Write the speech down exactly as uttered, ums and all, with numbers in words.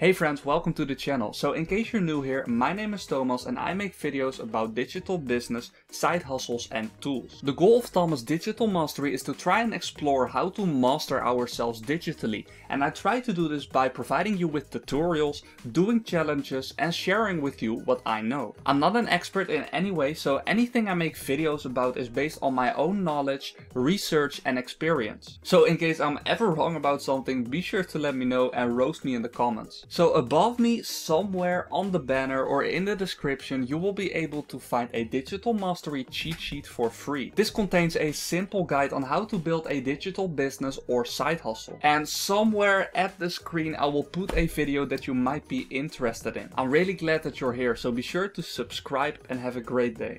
Hey friends, welcome to the channel. So in case you're new here, my name is Thomas and I make videos about digital business, side hustles and tools. The goal of Thomas Digital Mastery is to try and explore how to master ourselves digitally. And I try to do this by providing you with tutorials, doing challenges and sharing with you what I know. I'm not an expert in any way, so anything I make videos about is based on my own knowledge, research and experience. So in case I'm ever wrong about something, be sure to let me know and roast me in the comments. So above me, somewhere on the banner or in the description, you will be able to find a Digital Mastery cheat sheet for free. This contains a simple guide on how to build a digital business or side hustle. And somewhere at the screen, I will put a video that you might be interested in. I'm really glad that you're here, so be sure to subscribe and have a great day.